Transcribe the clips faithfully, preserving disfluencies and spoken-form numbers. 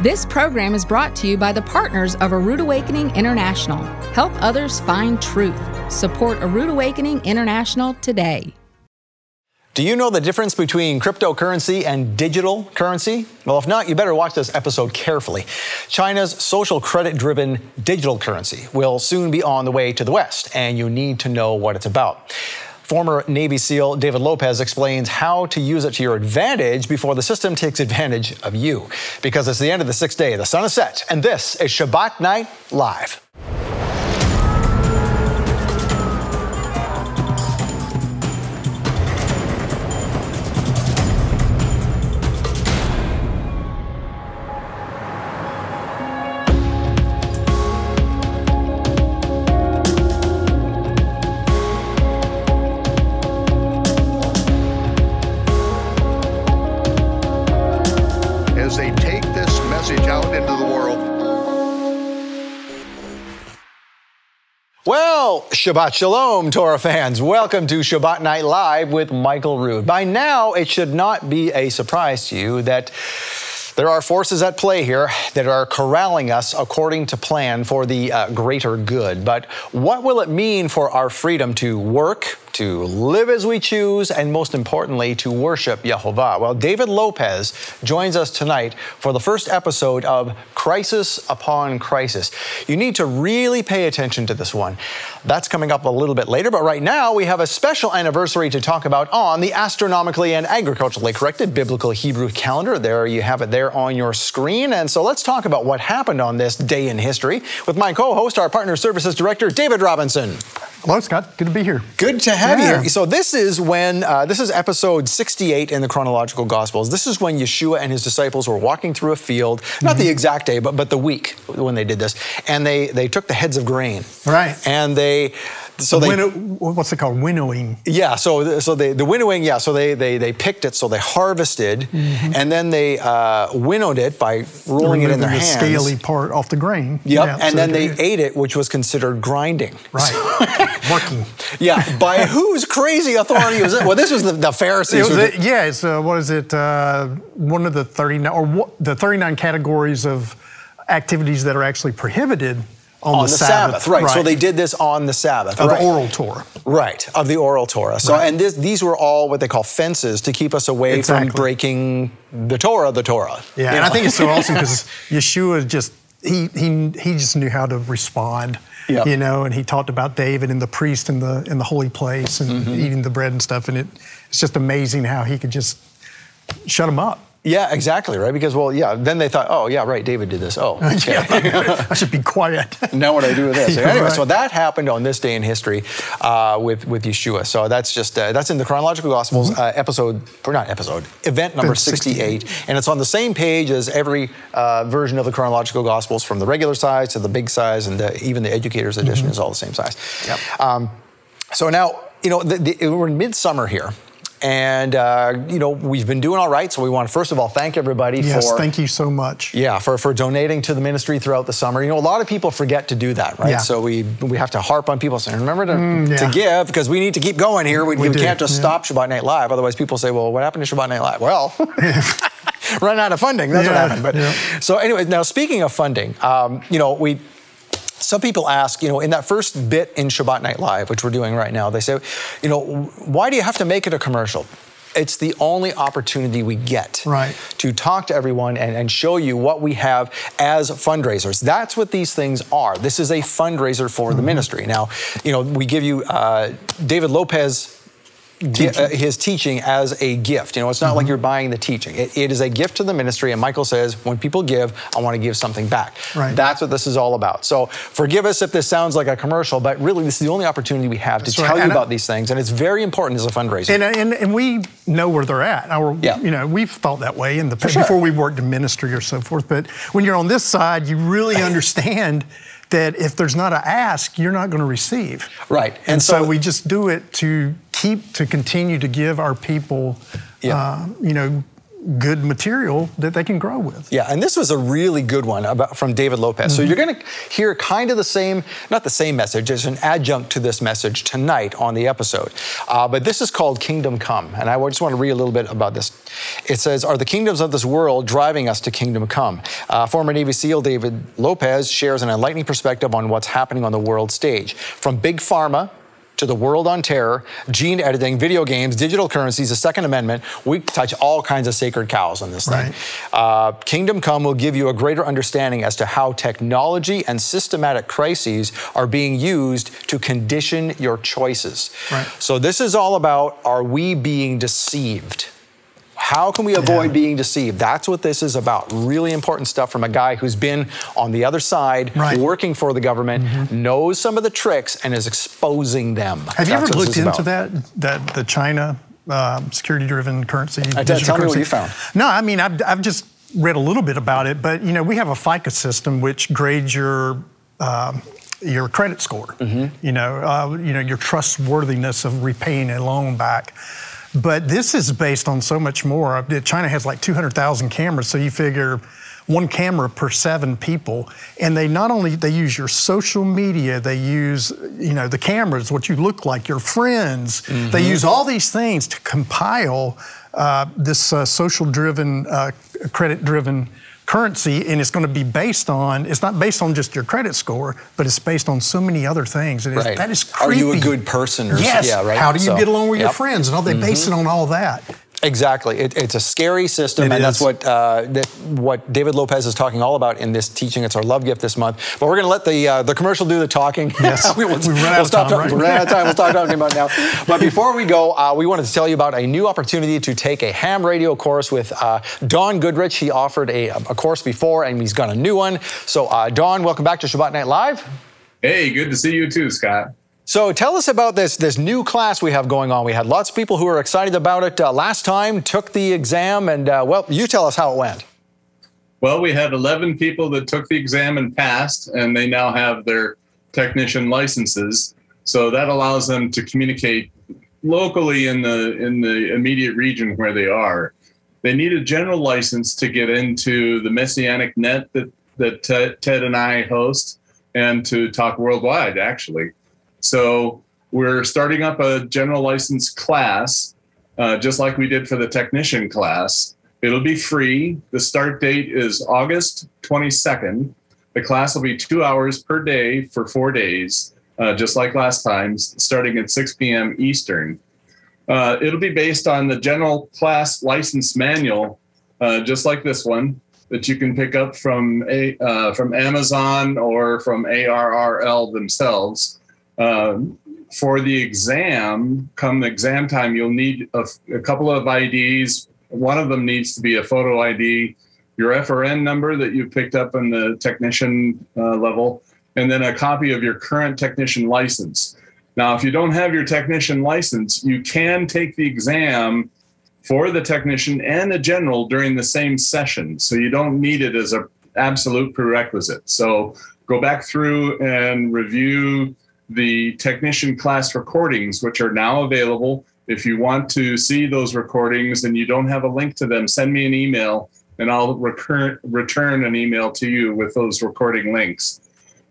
This program is brought to you by the partners of A Rood Awakening International. Help others find truth. Support A Rood Awakening International today. Do you know the difference between cryptocurrency and digital currency? Well, if not, you better watch this episode carefully. China's social credit-driven digital currency will soon be on the way to the West, and you need to know what it's about. Former Navy SEAL David Lopez explains how to use it to your advantage before the system takes advantage of you. Because it's the end of the sixth day, the sun is set, and this is Shabbat Night Live. Shabbat Shalom, Torah fans. Welcome to Shabbat Night Live with Michael Rood. By now, it should not be a surprise to you that there are forces at play here that are corralling us according to plan for the uh, greater good. But what will it mean for our freedom to work, to live as we choose, and most importantly, to worship Yehovah? Well, David Lopez joins us tonight for the first episode of Crisis Upon Crisis. You need to really pay attention to this one. That's coming up a little bit later, but right now we have a special anniversary to talk about on the astronomically and agriculturally corrected biblical Hebrew calendar. There you have it there on your screen. And so let's talk about what happened on this day in history with my co-host, our Partner Services Director, David Robinson. Hello, Scott. Good to be here. Good to have yeah. you here. So this is when, uh, this is episode sixty-eight in the Chronological Gospels. This is when Yeshua and his disciples were walking through a field, mm-hmm. not the exact day, but, but the week when they did this. And they, they took the heads of grain. Right. And they... So they, Winnow, what's it called? Winnowing. Yeah, so so they, the winnowing, yeah, so they, they, they picked it, so they harvested, mm-hmm. and then they uh, winnowed it by rolling it in their the hands. The scaly part off the grain. Yep, yeah, and so then they, they ate it, which was considered grinding. Right, so, working. Yeah, by whose crazy authority was it? Well, this was the, the Pharisees. It was a, yeah, it's, uh, what is it, uh, one of the thirty-nine, or what, the thirty-nine categories of activities that are actually prohibited On, on the, the Sabbath, Sabbath. Right. right. So they did this on the Sabbath. Of right. the Oral Torah. Right, of the Oral Torah. So, right. and this, these were all what they call fences to keep us away exactly. from breaking the Torah, the Torah. Yeah, and know? I think it's so awesome because Yeshua just, he, he, he just knew how to respond. Yep. You know, and he talked about David and the priest in the, in the holy place and mm-hmm. eating the bread and stuff. And it, it's just amazing how he could just shut him up. Yeah, exactly, right? Because, well, yeah, then they thought, oh, yeah, right, David did this. Oh, okay. yeah, I should be quiet. Now what do I do with this? So anyway, right. so that happened on this day in history uh, with, with Yeshua. So that's just, uh, that's in the Chronological Gospels uh, episode, or not episode, event number sixty-eight. And it's on the same page as every uh, version of the Chronological Gospels, from the regular size to the big size, and the, even the Educator's Edition mm-hmm. is all the same size. Yep. Um, so now, you know, the, the, we're in midsummer here. And, uh, you know, we've been doing all right, so we want to, first of all, thank everybody yes, for... Yes, thank you so much. Yeah, for, for donating to the ministry throughout the summer. You know, a lot of people forget to do that, right? Yeah. So we we have to harp on people saying, remember to, mm, yeah. to give, because we need to keep going here. We, we, we can't just yeah. stop Shabbat Night Live. Otherwise, people say, well, what happened to Shabbat Night Live? Well... run out of funding, that's yeah. what happened. But, yeah. So anyway, now speaking of funding, um, you know, we... Some people ask, you know, in that first bit in Shabbat Night Live, which we're doing right now, they say, you know, why do you have to make it a commercial? It's the only opportunity we get right. to talk to everyone and, and show you what we have as fundraisers. That's what these things are. This is a fundraiser for mm-hmm. the ministry. Now, you know, we give you uh, David Lopez... Teaching. Uh, his teaching as a gift. You know, it's not mm-hmm. like you're buying the teaching. It, it is a gift to the ministry, and Michael says, when people give, I want to give something back. Right. That's what this is all about. So forgive us if this sounds like a commercial, but really this is the only opportunity we have That's to right. tell and you I, about these things, and it's very important as a fundraiser. And, and, and we know where they're at. Our, yeah. You know, we've thought that way in the past, sure. before we worked in ministry or so forth, but when you're on this side, you really understand that if there's not an ask, you're not going to receive. Right. And, and so, so we just do it to keep, to continue to give our people, yeah. uh, you know, good material that they can grow with. Yeah, and this was a really good one about, from David Lopez. Mm-hmm. So you're going to hear kind of the same, not the same message, it's an adjunct to this message tonight on the episode. Uh, but this is called Kingdom Come. And I just want to read a little bit about this. It says, are the kingdoms of this world driving us to kingdom come? Uh, former Navy SEAL David Lopez shares an enlightening perspective on what's happening on the world stage. From big pharma to the world on terror, gene editing, video games, digital currencies, the Second Amendment, we touch all kinds of sacred cows on this thing. Right. Uh, Kingdom Come will give you a greater understanding as to how technology and systematic crises are being used to condition your choices. Right. So this is all about, are we being deceived? How can we avoid yeah. being deceived? That's what this is about. Really important stuff from a guy who's been on the other side, right. working for the government, mm-hmm. knows some of the tricks, and is exposing them. Have That's you ever looked into about. that, that the China uh, security-driven currency? Uh, tell currency. me what you found. No, I mean, I've, I've just read a little bit about it, but you know, we have a FICA system which grades your um, your credit score, mm-hmm. you know, uh, you know, your trustworthiness of repaying a loan back. But this is based on so much more. China has like two hundred thousand cameras, so you figure one camera per seven people. And they not only, they use your social media, they use, you know, the cameras, what you look like, your friends. Mm-hmm. They use all these things to compile uh, this uh, social-driven, uh, credit-driven currency, and it's going to be based on, it's not based on just your credit score, but it's based on so many other things. And right. that is creepy. Are you a good person? Or yes. Yeah, right? How do you so, get along with yep. your friends? And all, they mm-hmm. base it on all that. Exactly. It, it's a scary system, it and is. that's what uh, that, what David Lopez is talking all about in this teaching. It's our love gift this month. But we're going to let the uh, the commercial do the talking. Yes, we, we'll, we run out, we'll right? we'll out of time. We'll stop talking about it now. But before we go, uh, we wanted to tell you about a new opportunity to take a ham radio course with uh, Don Goodrich. He offered a, a course before, and he's got a new one. So, uh, Don, welcome back to Shabbat Night Live. Hey, good to see you too, Scott. So tell us about this, this new class we have going on. We had lots of people who were excited about it uh, last time, took the exam, and, uh, well, you tell us how it went. Well, we had eleven people that took the exam and passed, and they now have their technician licenses. So that allows them to communicate locally in the, in the immediate region where they are. They need a general license to get into the Messianic Net that, that Ted and I host, and to talk worldwide, actually. So we're starting up a general license class, uh, just like we did for the technician class. It'll be free. The start date is August twenty-second. The class will be two hours per day for four days, uh, just like last time, starting at six p m Eastern. Uh, it'll be based on the general class license manual, uh, just like this one, that you can pick up from, a, uh, from Amazon or from A R R L themselves. Uh, for the exam, come exam time, you'll need a, a couple of I Ds. One of them needs to be a photo I D, your F R N number that you picked up in the technician uh, level, and then a copy of your current technician license. Now, if you don't have your technician license, you can take the exam for the technician and the general during the same session. So you don't need it as an absolute prerequisite. So go back through and review the technician class recordings, which are now available. If you want to see those recordings and you don't have a link to them, send me an email and I'll recur return an email to you with those recording links.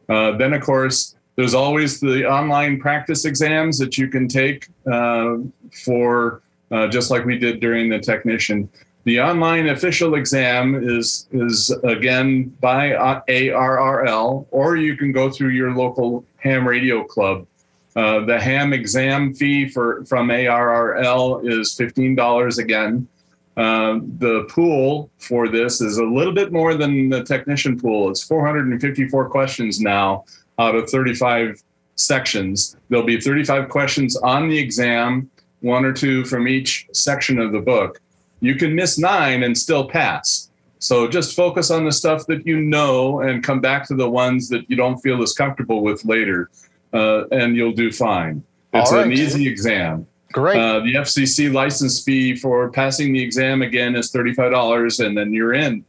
Uh, then, of course, there's always the online practice exams that you can take uh, for, uh, just like we did during the technician. The online official exam is, is again, by A R R L, or you can go through your local ham radio club. Uh, the ham exam fee for, from A R R L is fifteen dollars again. Uh, the pool for this is a little bit more than the technician pool. It's four hundred fifty-four questions now out of thirty-five sections. There'll be thirty-five questions on the exam, one or two from each section of the book. You can miss nine and still pass. So just focus on the stuff that you know and come back to the ones that you don't feel as comfortable with later, uh, and you'll do fine. It's an easy exam. Great. Uh, the F C C license fee for passing the exam again is thirty-five dollars, and then you're in.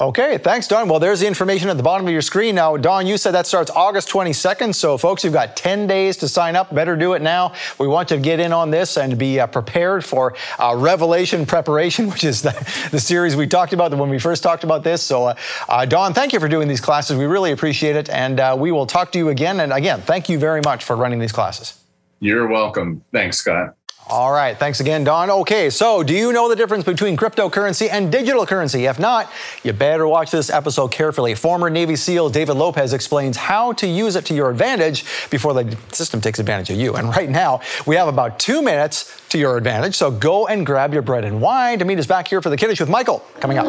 Okay, thanks, Don. Well, there's the information at the bottom of your screen. Now, Don, you said that starts August twenty-second. So, folks, you've got ten days to sign up. Better do it now. We want to get in on this and be uh, prepared for uh, Revelation Preparation, which is the, the series we talked about when we first talked about this. So, uh, uh, Don, thank you for doing these classes. We really appreciate it. And uh, we will talk to you again. And again, thank you very much for running these classes. You're welcome. Thanks, Scott. All right. Thanks again, Don. Okay. So do you know the difference between cryptocurrency and digital currency? If not, you better watch this episode carefully. Former Navy SEAL David Lopez explains how to use it to your advantage before the system takes advantage of you. And right now, we have about two minutes to your advantage. So go and grab your bread and wine. Demeet is back here for the Kiddush with Michael coming up.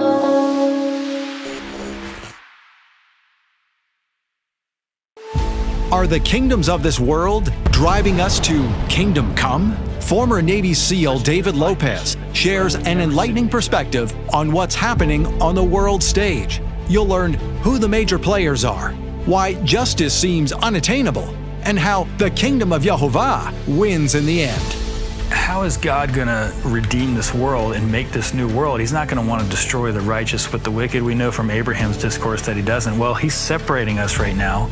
Are the kingdoms of this world driving us to kingdom come? Former Navy SEAL David Lopez shares an enlightening perspective on what's happening on the world stage. You'll learn who the major players are, why justice seems unattainable, and how the kingdom of Yehovah wins in the end. How is God going to redeem this world and make this new world? He's not going to want to destroy the righteous with the wicked. We know from Abraham's discourse that he doesn't. Well, he's separating us right now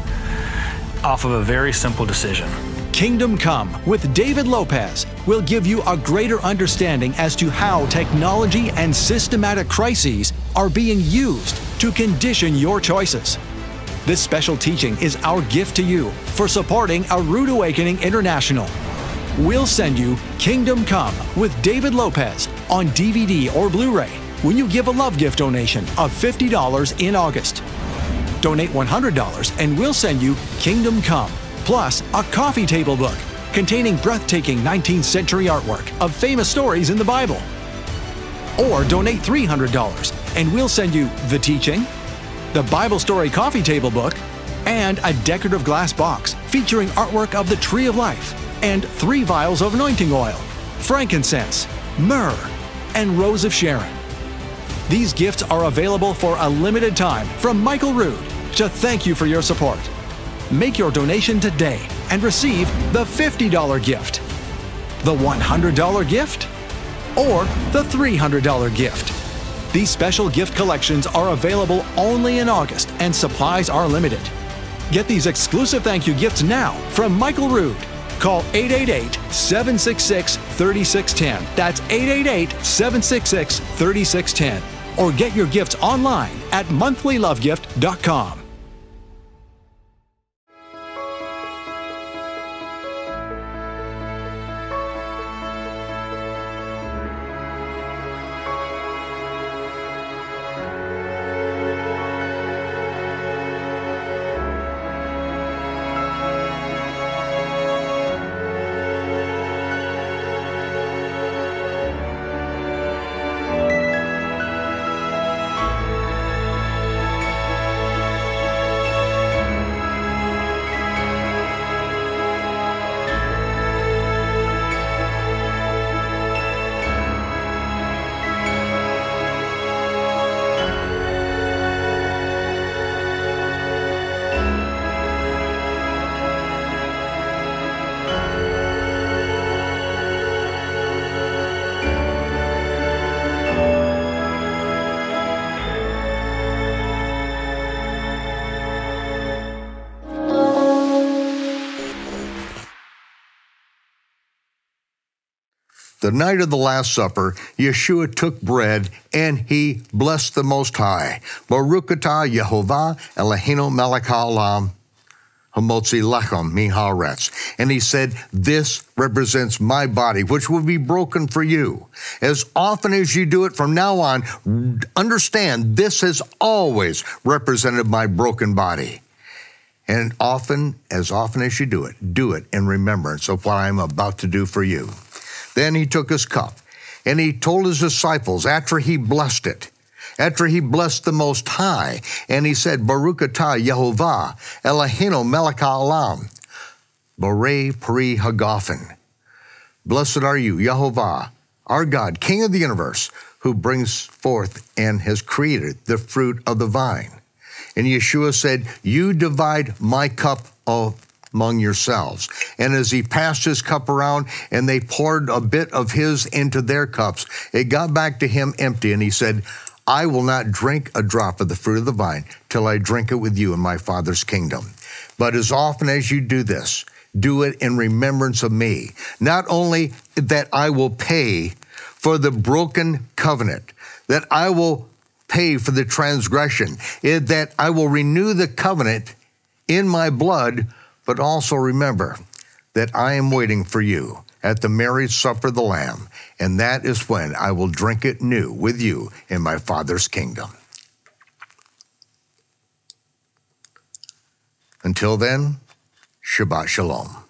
off of a very simple decision. Kingdom Come with David Lopez will give you a greater understanding as to how technology and systematic crises are being used to condition your choices. This special teaching is our gift to you for supporting A Rood Awakening International. We'll send you Kingdom Come with David Lopez on D V D or Blu-ray when you give a love gift donation of fifty dollars in August. Donate one hundred dollars and we'll send you Kingdom Come, plus a coffee table book containing breathtaking nineteenth century artwork of famous stories in the Bible. Or donate three hundred dollars and we'll send you The Teaching, the Bible Story coffee table book, and a decorative glass box featuring artwork of the Tree of Life and three vials of anointing oil, frankincense, myrrh, and Rose of Sharon. These gifts are available for a limited time from Michael Rood to thank you for your support. Make your donation today and receive the fifty dollar gift, the one hundred dollar gift, or the three hundred dollar gift. These special gift collections are available only in August and supplies are limited. Get these exclusive thank you gifts now from Michael Rood. Call eight eight eight, seven six six, three six one zero. That's eight eight eight, seven six six, three six one zero. Or get your gifts online at monthly love gift dot com. The night of the Last Supper, Yeshua took bread and he blessed the Most High. Baruch atah Yehovah Eloheinu melech haolam hamotzi lechem min haaretz. And he said, this represents my body, which will be broken for you. As often as you do it from now on, understand this has always represented my broken body. And often, as often as you do it, do it in remembrance of what I'm about to do for you. Then he took his cup and he told his disciples after he blessed it, after he blessed the Most High, and he said, Baruch atah Yehovah Eloheinu melech haolam borei pri hagafen. Blessed are you, Yehovah, our God, King of the universe, who brings forth and has created the fruit of the vine. And Yeshua said, you divide my cup of among yourselves. And as he passed his cup around and they poured a bit of his into their cups, it got back to him empty. And he said, I will not drink a drop of the fruit of the vine till I drink it with you in my Father's kingdom. But as often as you do this, do it in remembrance of me. Not only that I will pay for the broken covenant, that I will pay for the transgression, that I will renew the covenant in my blood, but also remember that I am waiting for you at the marriage supper of the Lamb, and that is when I will drink it new with you in my Father's kingdom. Until then, Shabbat Shalom.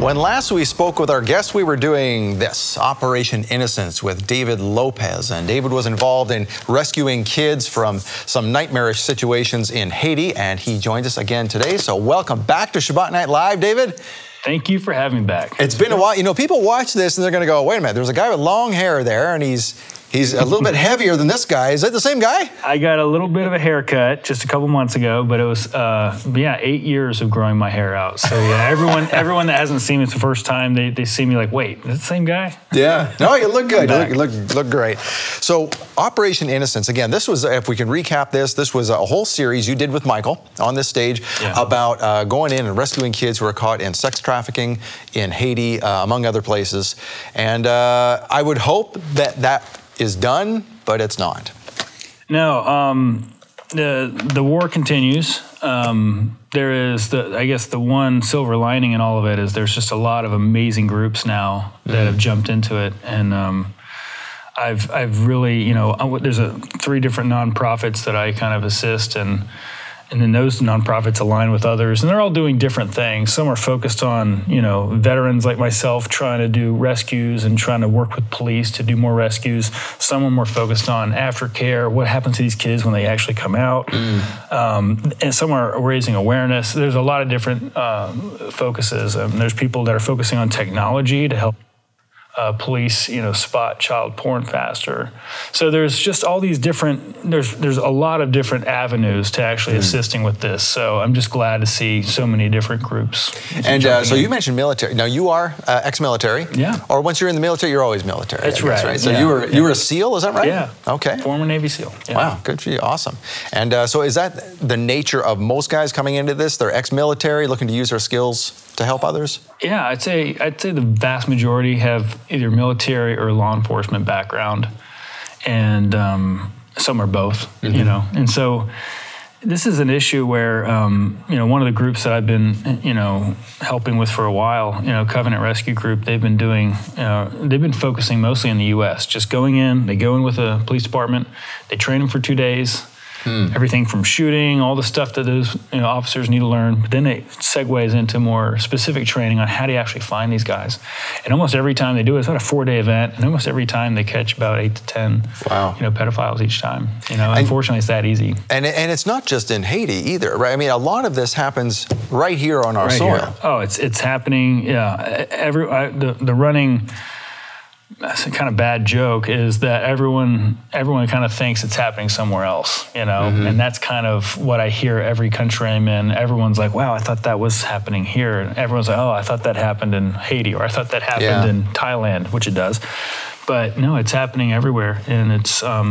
When last we spoke with our guests, we were doing this, Operation Innocence with David Lopez. And David was involved in rescuing kids from some nightmarish situations in Haiti, and he joins us again today. So welcome back to Shabbat Night Live, David. Thank you for having me back. It's been a while. You know, people watch this and they're going to go, wait a minute, there's a guy with long hair there, and he's he's a little bit heavier than this guy. Is that the same guy? I got a little bit of a haircut just a couple months ago, but it was, uh, yeah, eight years of growing my hair out. So yeah, everyone everyone that hasn't seen me, it's the first time, they, they see me like, wait, is it the same guy? Yeah. No, you look good. You look, look, look great. So Operation Innocence, again, this was, if we can recap this, this was a whole series you did with Michael on this stage yeah. about uh, going in and rescuing kids who were caught in sex trafficking. trafficking in Haiti, uh, among other places. And uh, I would hope that that is done, but it's not. No, um, the, the war continues. Um, there is, the, I guess, the one silver lining in all of it is there's just a lot of amazing groups now that mm-hmm. have jumped into it. And um, I've, I've really, you know, there's a, three different nonprofits that I kind of assist, and And then those nonprofits align with others, and they're all doing different things. Some are focused on, you know, veterans like myself trying to do rescues and trying to work with police to do more rescues. Some are more focused on aftercare, what happens to these kids when they actually come out. Mm. Um, and some are raising awareness. There's a lot of different uh, focuses. Um, there's people that are focusing on technology to help Uh, police, you know, spot child porn faster. So there's just all these different, there's there's a lot of different avenues to actually mm. assisting with this. So I'm just glad to see so many different groups. And uh, so in. You mentioned military. Now you are uh, ex-military. Yeah. Or once you're in the military, you're always military. That's, yeah, right. that's right. So yeah. you were you were a SEAL, is that right? Yeah. Okay. Former Navy SEAL. Yeah. Wow, good for you, awesome. And uh, so is that the nature of most guys coming into this? They're ex-military, looking to use their skills to help others? Yeah, I'd say I'd say the vast majority have either military or law enforcement background, and um, some are both. Mm-hmm. You know, and so this is an issue where um, you know, one of the groups that I've been you know helping with for a while, you know, Covenant Rescue Group, they've been doing you know, they've been focusing mostly in the U S Just going in, they go in with a police department, they train them for two days. Hmm. Everything from shooting, all the stuff that those you know, officers need to learn. But then it segues into more specific training on how do you actually find these guys. And almost every time they do it, it's about a four-day event, and almost every time they catch about eight to ten wow. you know, pedophiles each time. You know, unfortunately, and, it's that easy. And and it's not just in Haiti either, right? I mean, a lot of this happens right here on our right soil. Here. Oh, it's it's happening. Yeah, every I, the the running. That's a kind of bad joke is that everyone everyone kind of thinks it's happening somewhere else, you know, mm-hmm. and that's kind of what I hear every country I'm in. Everyone's like, wow, I thought that was happening here. And everyone's like, oh, I thought that happened in Haiti, or I thought that happened yeah. in Thailand, which it does. But no, it's happening everywhere. And it's um,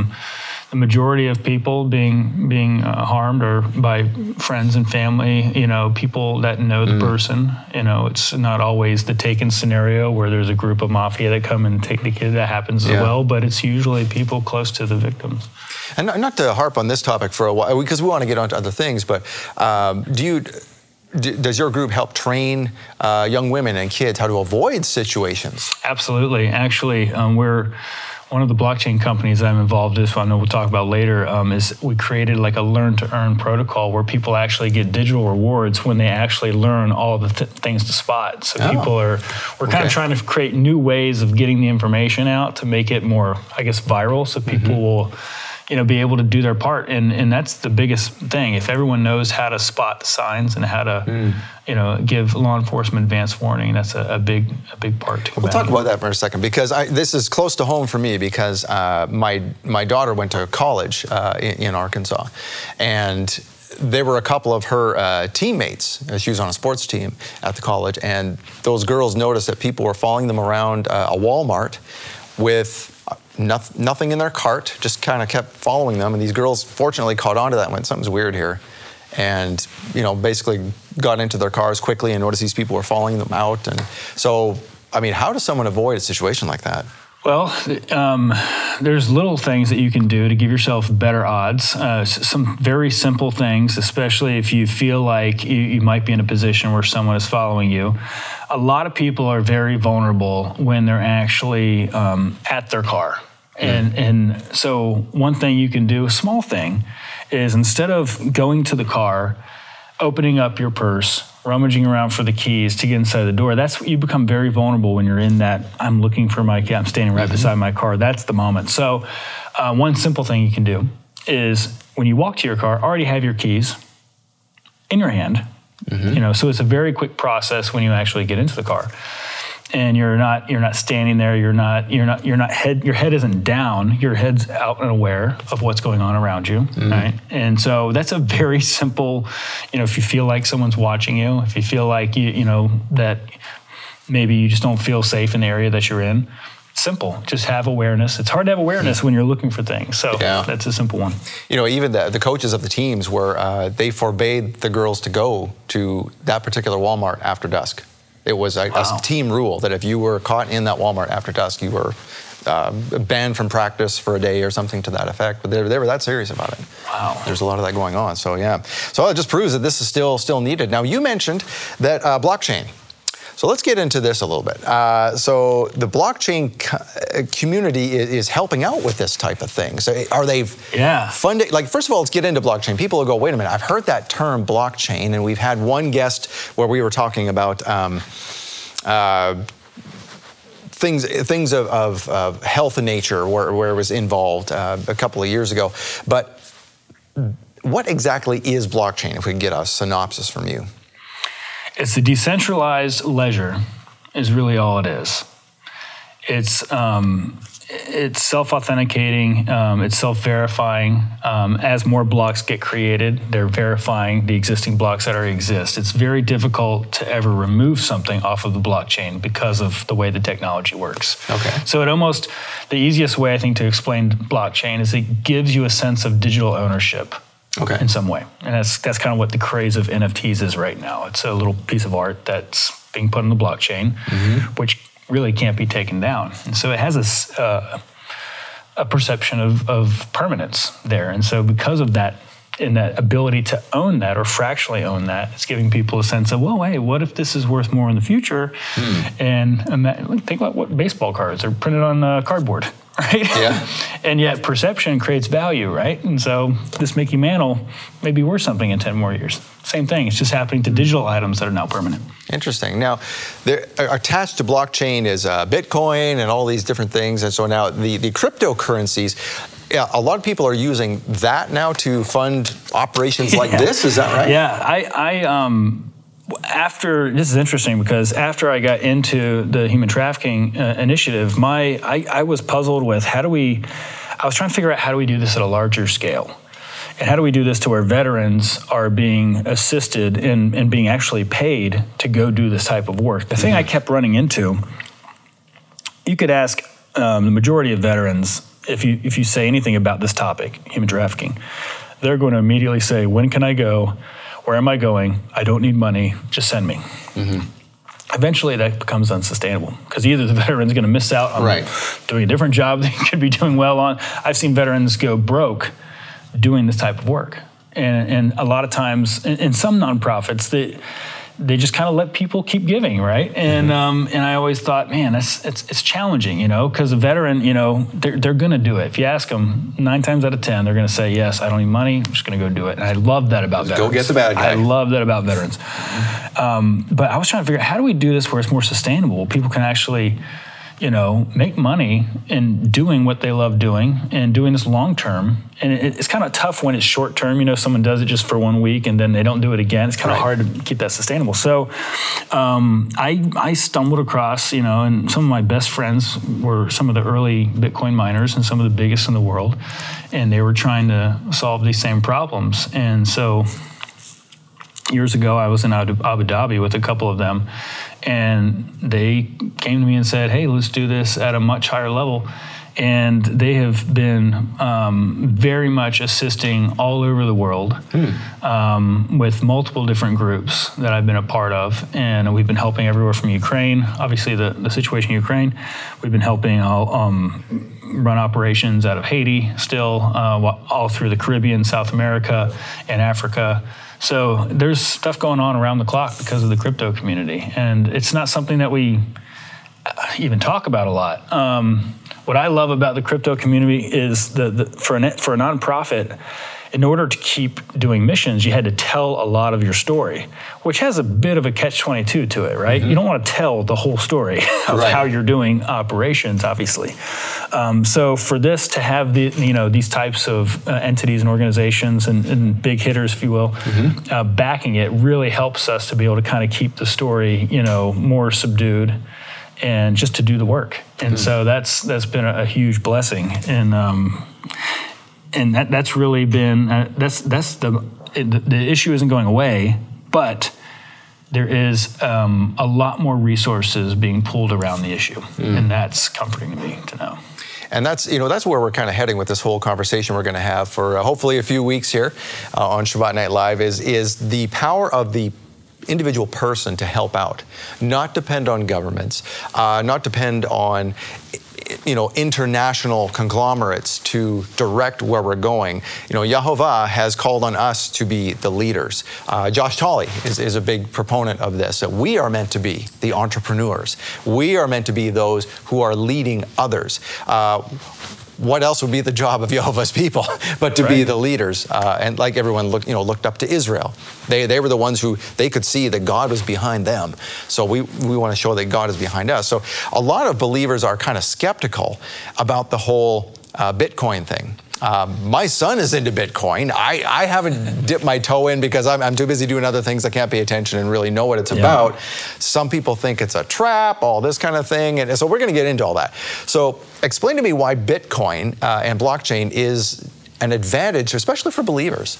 the majority of people being being uh, harmed or by friends and family, you know, people that know the mm. person. You know, it's not always the Taken scenario where there's a group of mafia that come and take the kid. That happens yeah. as well, but it's usually people close to the victims. And not to harp on this topic for a while, because we want to get on to other things, but um, do you... does your group help train uh, young women and kids how to avoid situations? Absolutely. Actually, um, we're one of the blockchain companies I'm involved with, I know we'll talk about later, um, is we created like a learn-to-earn protocol where people actually get digital rewards when they actually learn all the th things to spot. So oh. people are, we're kind okay. of trying to create new ways of getting the information out to make it more, I guess, viral, so people mm-hmm. will... you know, be able to do their part. And, and that's the biggest thing. If everyone knows how to spot the signs and how to, mm. you know, give law enforcement advance warning, that's a, a big a big part to We'll talk about that for a second, because I, this is close to home for me, because uh, my, my daughter went to college uh, in, in Arkansas. And there were a couple of her uh, teammates. She was on a sports team at the college, and those girls noticed that people were following them around uh, a Walmart with noth nothing in their cart, just kind of kept following them. And these girls fortunately caught on to that and went, something's weird here. And, you know, basically got into their cars quickly and noticed these people were following them out. And so, I mean, how does someone avoid a situation like that? Well, um, there's little things that you can do to give yourself better odds. Uh, some very simple things, especially if you feel like you, you might be in a position where someone is following you. A lot of people are very vulnerable when they're actually um, at their car. And, and so one thing you can do, a small thing, is instead of going to the car, opening up your purse, rummaging around for the keys to get inside the door, that's you become very vulnerable when you're in that, I'm looking for my key, I'm standing right mm-hmm. beside my car, that's the moment. So uh, one simple thing you can do is when you walk to your car, already have your keys in your hand, mm-hmm. you know, so it's a very quick process when you actually get into the car. And you're not you're not standing there. You're not you're not you're not head your head isn't down. Your head's out and aware of what's going on around you, mm. right? And so that's a very simple, you know, if you feel like someone's watching you, if you feel like you you know that maybe you just don't feel safe in the area that you're in, simple. Just have awareness. It's hard to have awareness when you're looking for things. So yeah. that's a simple one. You know, even the, the coaches of the teams were uh, they forbade the girls to go to that particular Walmart after dusk. It was a, wow. a team rule that if you were caught in that Walmart after dusk, you were uh, banned from practice for a day or something to that effect. But they, they were that serious about it. Wow. There's a lot of that going on. So yeah. So it just proves that this is still still needed. Now you mentioned that uh, blockchain. So let's get into this a little bit. Uh, so the blockchain co community is, is helping out with this type of thing. So are they yeah. funding? Like, first of all, let's get into blockchain. People will go, wait a minute, I've heard that term blockchain, and we've had one guest where we were talking about um, uh, things things of, of, of health and nature where, where it was involved uh, a couple of years ago. But what exactly is blockchain, if we can get a synopsis from you? It's the decentralized ledger is really all it is. It's, um, it's self-authenticating, um, it's self-verifying. Um, as more blocks get created, they're verifying the existing blocks that already exist. It's very difficult to ever remove something off of the blockchain because of the way the technology works. Okay. So it almost, the easiest way I think to explain blockchain is it gives you a sense of digital ownership. Okay. In some way. And that's that's kind of what the craze of N F Ts is right now. It's a little piece of art that's being put on the blockchain, mm-hmm. which really can't be taken down. And so it has a, uh, a perception of, of permanence there. And so because of that, and that ability to own that or fractionally own that, it's giving people a sense of, well, hey, what if this is worth more in the future? Mm-hmm. And, and that, think about what baseball cards are printed on uh, cardboard. Right? Yeah. And yet perception creates value, right? And so this Mickey Mantle may be worth something in ten more years. Same thing. It's just happening to digital items that are now permanent. Interesting. Now, they're attached to blockchain is uh, Bitcoin and all these different things. And so now the, the cryptocurrencies, yeah, a lot of people are using that now to fund operations like yeah. this. Is that right? Yeah. I, I um. After, this is interesting because after I got into the human trafficking uh, initiative, my I, I was puzzled with how do we, I was trying to figure out how do we do this at a larger scale? And how do we do this to where veterans are being assisted and, and being actually paid to go do this type of work? The thing mm-hmm. I kept running into, you could ask um, the majority of veterans, if you, if you say anything about this topic, human trafficking, they're going to immediately say, when can I go? Where am I going? I don't need money. Just send me. Mm-hmm. Eventually, that becomes unsustainable because either the veteran's going to miss out on right. doing a different job they could be doing well on. I've seen veterans go broke doing this type of work. And, and a lot of times, in, in some nonprofits, they, they just kind of let people keep giving, right? And, mm-hmm. um, and I always thought, man, that's, it's, it's challenging, you know, because a veteran, you know, they're, they're going to do it. If you ask them, nine times out of ten, they're going to say, yes, I don't need money. I'm just going to go do it. And I love that about just veterans. Go get the bad guy. I love that about veterans. Mm-hmm. um, but I was trying to figure out, how do we do this where it's more sustainable? People can actually you know, make money in doing what they love doing and doing this long term. And it, it's kind of tough when it's short term. You know, someone does it just for one week and then they don't do it again. It's kind of right. hard to keep that sustainable. So um, I, I stumbled across, you know, and some of my best friends were some of the early Bitcoin miners and some of the biggest in the world. And they were trying to solve these same problems. And so years ago, I was in Abu Dhabi with a couple of them, and they came to me and said, hey, let's do this at a much higher level. And they have been um, very much assisting all over the world hmm. um, with multiple different groups that I've been a part of. And we've been helping everywhere from Ukraine, obviously the, the situation in Ukraine. We've been helping all, um, run operations out of Haiti still, uh, all through the Caribbean, South America, and Africa. So there's stuff going on around the clock because of the crypto community. And it's not something that we even talk about a lot. Um, What I love about the crypto community is the, the for a for a nonprofit, in order to keep doing missions, you had to tell a lot of your story, which has a bit of a catch twenty-two to it, right? Mm-hmm. You don't want to tell the whole story of right. how you're doing operations, obviously. Um, so for this to have the you know these types of uh, entities and organizations and, and big hitters, if you will, mm-hmm. uh, backing it really helps us to be able to kind of keep the story you know more subdued. And just to do the work, and mm. so that's that's been a, a huge blessing, and um, and that that's really been uh, that's that's the it, the issue isn't going away, but there is um, a lot more resources being pulled around the issue, mm. and that's comforting to me to know. And that's, you know, that's where we're kind of heading with this whole conversation we're going to have for uh, hopefully a few weeks here uh, on Shabbat Night Live is is the power of the individual person to help out, not depend on governments, uh, not depend on you know, international conglomerates to direct where we're going. You know, Yehovah has called on us to be the leaders. Uh, Josh Tolley is, is a big proponent of this, that we are meant to be the entrepreneurs. We are meant to be those who are leading others. Uh, What else would be the job of Yehovah's people but to right. be the leaders? Uh, and like everyone looked, you know, looked up to Israel. They, they were the ones who, they could see that God was behind them. So we, we want to show that God is behind us. So a lot of believers are kind of skeptical about the whole uh, Bitcoin thing. Um, my son is into Bitcoin. I, I haven't dipped my toe in because I'm, I'm too busy doing other things. I can't pay attention and really know what it's yeah. about. Some people think it's a trap, all this kind of thing. And so we're going to get into all that. So explain to me why Bitcoin uh, and blockchain is an advantage, especially for believers.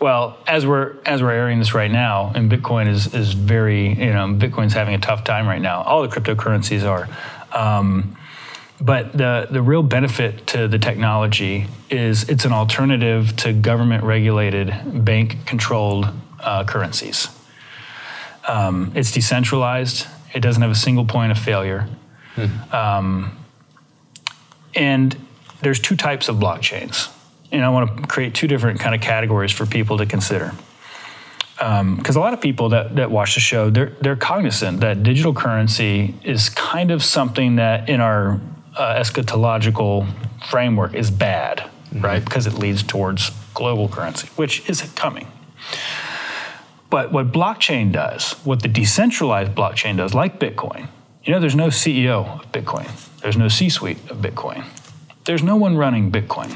Well, as we're as we're airing this right now, and Bitcoin is, is very, you know, Bitcoin's having a tough time right now. All the cryptocurrencies are. Um, But the, the real benefit to the technology is it's an alternative to government-regulated, bank-controlled uh, currencies. Um, it's decentralized. It doesn't have a single point of failure. Hmm. Um, and there's two types of blockchains. And I want to create two different kind of categories for people to consider. Because um, a lot of people that, that watch the show, they're, they're cognizant that digital currency is kind of something that in our Uh, eschatological framework is bad, mm-hmm. right? Because it leads towards global currency, which is coming. But what blockchain does, what the decentralized blockchain does, like Bitcoin, you know, there's no C E O of Bitcoin. There's no C-suite of Bitcoin. There's no one running Bitcoin,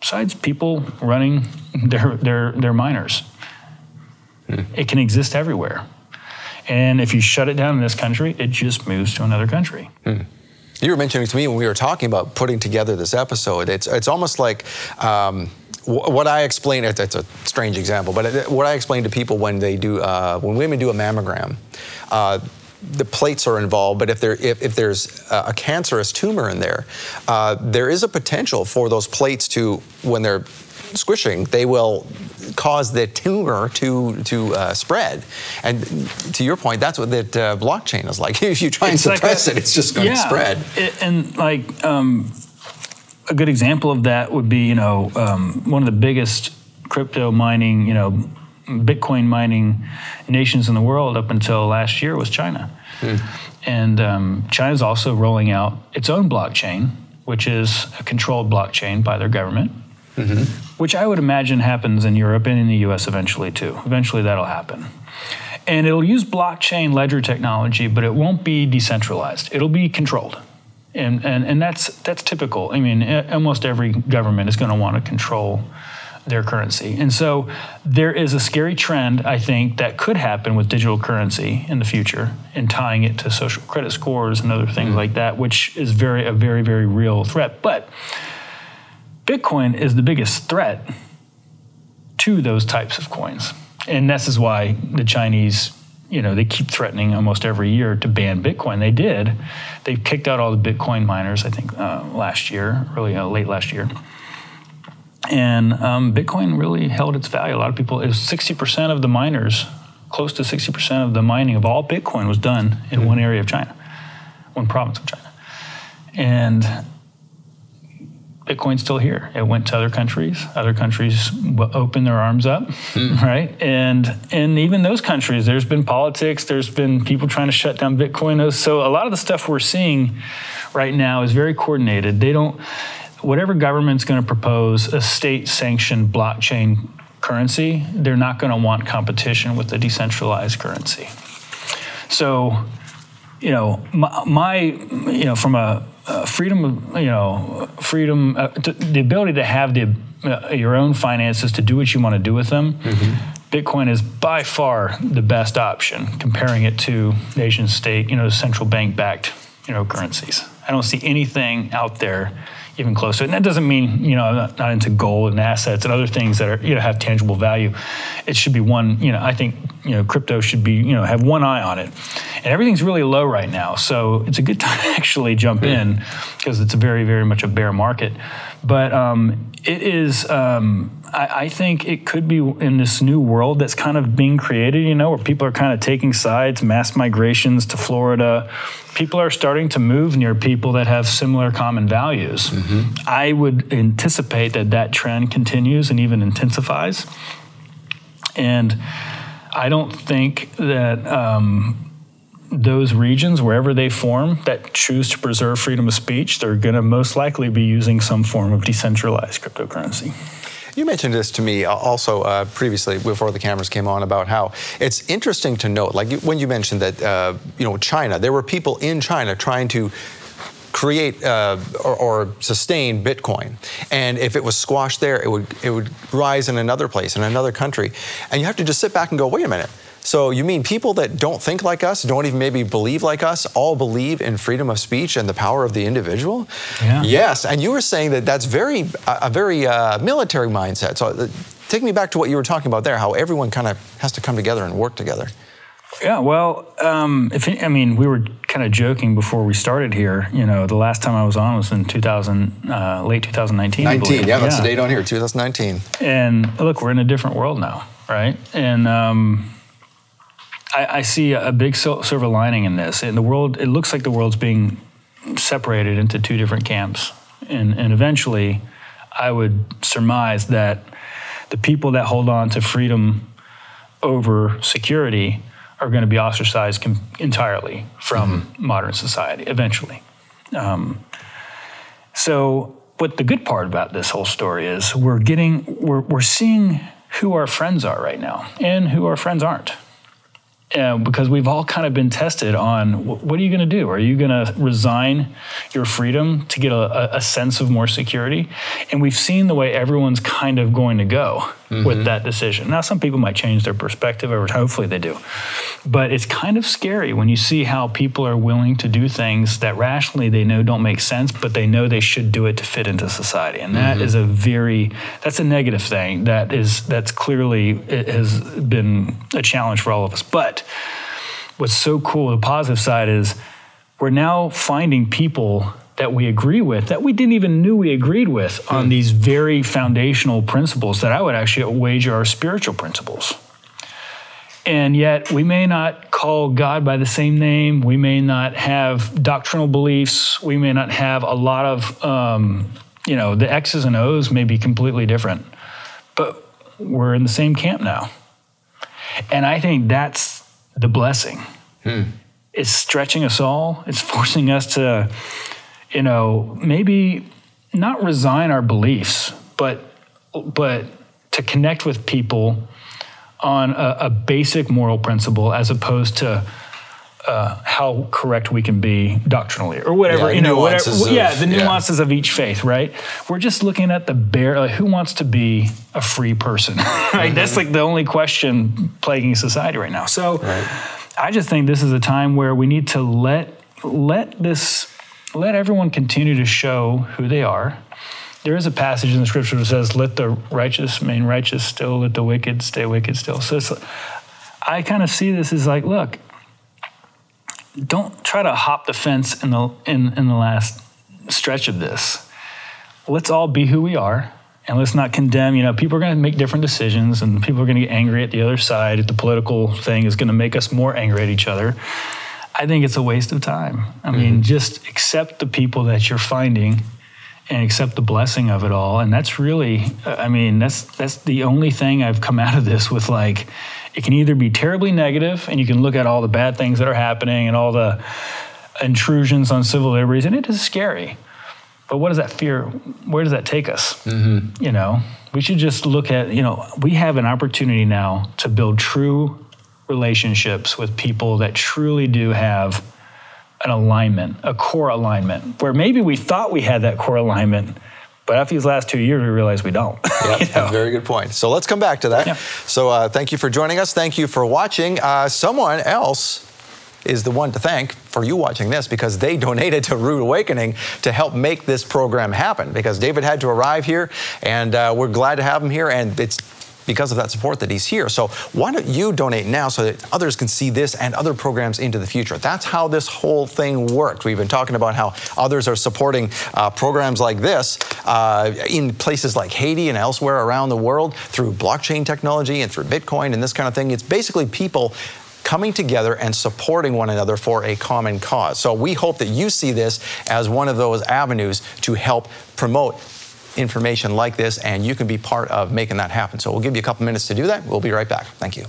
besides people running their, their, their miners. Mm. It can exist everywhere. And if you shut it down in this country, it just moves to another country. Mm. You were mentioning to me when we were talking about putting together this episode, it's, it's almost like um, what I explain, it's, it's a strange example, but it, what I explain to people when they do, uh, when women do a mammogram, uh, the plates are involved, but if, there, if, if there's a cancerous tumor in there, uh, there is a potential for those plates to, when they're squishing, they will cause the tumor to to uh, spread. And to your point, that's what that uh, blockchain is like. If you try and it's suppress like a, it, it's just going yeah, to spread. It, and like um, a good example of that would be, you know, um, one of the biggest crypto mining, you know, Bitcoin mining nations in the world up until last year was China. Hmm. And um, China's also rolling out its own blockchain, which is a controlled blockchain by their government. Mm-hmm. Which I would imagine happens in Europe and in the U S eventually too. Eventually that'll happen. And it'll use blockchain ledger technology, but it won't be decentralized. It'll be controlled. And, and, and that's, that's typical. I mean, almost every government is going to want to control their currency. And so there is a scary trend, I think, that could happen with digital currency in the future and tying it to social credit scores and other things mm. like that, which is very a very, very real threat. But Bitcoin is the biggest threat to those types of coins. And this is why the Chinese, you know, they keep threatening almost every year to ban Bitcoin. They did. They kicked out all the Bitcoin miners, I think, uh, last year, really uh, late last year. And um, Bitcoin really held its value. A lot of people, it was sixty percent of the miners, close to sixty percent of the mining of all Bitcoin was done in mm. one area of China, one province of China. And Bitcoin's still here. It went to other countries. Other countries opened their arms up, mm. right? And and even those countries, there's been politics, there's been people trying to shut down Bitcoin. So a lot of the stuff we're seeing right now is very coordinated. They don't, whatever government's going to propose a state-sanctioned blockchain currency, they're not going to want competition with a decentralized currency. So, you know, my, my you know, from a uh, freedom, of, you know, freedom, uh, to, the ability to have the, uh, your own finances to do what you want to do with them, mm-hmm. Bitcoin is by far the best option, comparing it to nation-state, you know, central bank-backed, you know, currencies. I don't see anything out there even closer. And that doesn't mean, you know, I'm not, not into gold and assets and other things that are, you know, have tangible value. It should be one, you know, I think, you know, crypto should be, you know, have one eye on it. And everything's really low right now. So it's a good time to actually jump in, because it's a very, very much a bear market. But um, it is, um, I, I think it could be in this new world that's kind of being created, you know, where people are kind of taking sides, mass migrations to Florida. People are starting to move near people that have similar common values. Mm-hmm. I would anticipate that that trend continues and even intensifies. And I don't think that um, those regions, wherever they form, that choose to preserve freedom of speech, they're going to most likely be using some form of decentralized cryptocurrency. You mentioned this to me also uh, previously before the cameras came on about how it's interesting to note, like when you mentioned that, uh, you know, China, there were people in China trying to create uh, or, or sustain Bitcoin. And if it was squashed there, it would, it would rise in another place, in another country. And you have to just sit back and go, wait a minute. So you mean people that don't think like us, don't even maybe believe like us, all believe in freedom of speech and the power of the individual? Yeah. Yes, and you were saying that that's very a very uh, military mindset. So uh, take me back to what you were talking about there, how everyone kind of has to come together and work together. Yeah, well, um, if I mean, we were kind of joking before we started here. You know, the last time I was on was in two thousand, uh, late twenty nineteen. nineteen, yeah, that's yeah. the date on here, two thousand nineteen. And look, we're in a different world now, right? And Um, I, I see a big silver lining in this. In the world, it looks like the world's being separated into two different camps. And, and eventually, I would surmise that the people that hold on to freedom over security are going to be ostracized com- entirely from mm-hmm. modern society, eventually. Um, so what the good part about this whole story is we're getting, we're, we're seeing who our friends are right now and who our friends aren't. Uh, because we've all kind of been tested on wh what are you going to do? Are you going to resign your freedom to get a, a sense of more security? And we've seen the way everyone's kind of going to go mm-hmm. with that decision. Now, some people might change their perspective, or hopefully they do. But it's kind of scary when you see how people are willing to do things that rationally they know don't make sense, but they know they should do it to fit into society. And that mm-hmm. is a very, that's a negative thing. That is, that's clearly, it has been a challenge for all of us. But what's so cool, the positive side is we're now finding people that we agree with that we didn't even knew we agreed with on these very foundational principles that I would actually wager are spiritual principles. And yet we may not call God by the same name. We may not have doctrinal beliefs. We may not have a lot of, um, you know, the X's and O's may be completely different, but we're in the same camp now. And I think that's the blessing. Hmm. It's stretching us all. It's forcing us to, you know, maybe not resign our beliefs, but but to connect with people on a, a basic moral principle as opposed to uh, how correct we can be doctrinally or whatever, yeah, you know, whatever. Of, yeah, the nuances yeah. of each faith, right? We're just looking at the bare, like, who wants to be a free person, right? Mm-hmm. That's like the only question plaguing society right now. So right. I just think this is a time where we need to let, let this, let everyone continue to show who they are. There is a passage in the scripture that says, let the righteous remain righteous still, let the wicked stay wicked still. So it's, I kind of see this as like, look, don't try to hop the fence in the, in, in the last stretch of this. Let's all be who we are. And let's not condemn, you know, people are going to make different decisions and people are going to get angry at the other side. The political thing is going to make us more angry at each other. I think it's a waste of time. I mean, mm-hmm. just accept the people that you're finding and accept the blessing of it all. And that's really, I mean, that's, that's the only thing I've come out of this with, like, it can either be terribly negative and you can look at all the bad things that are happening and all the intrusions on civil liberties, and it is scary. But what does that fear, where does that take us? Mm-hmm. You know, we should just look at, you know, we have an opportunity now to build true relationships with people that truly do have an alignment, a core alignment, where maybe we thought we had that core alignment, but after these last two years, we realized we don't. Yep, you know? Very good point. So let's come back to that. Yeah. So uh, thank you for joining us. Thank you for watching. Uh, someone else is the one to thank for you watching this, because they donated to Rood Awakening to help make this program happen, because David had to arrive here, and uh, we're glad to have him here, and it's because of that support that he's here. So why don't you donate now so that others can see this and other programs into the future? That's how this whole thing worked. We've been talking about how others are supporting uh, programs like this uh, in places like Haiti and elsewhere around the world through blockchain technology and through Bitcoin and this kind of thing. It's basically people coming together and supporting one another for a common cause. So we hope that you see this as one of those avenues to help promote information like this, and you can be part of making that happen. So we'll give you a couple minutes to do that. We'll be right back. Thank you.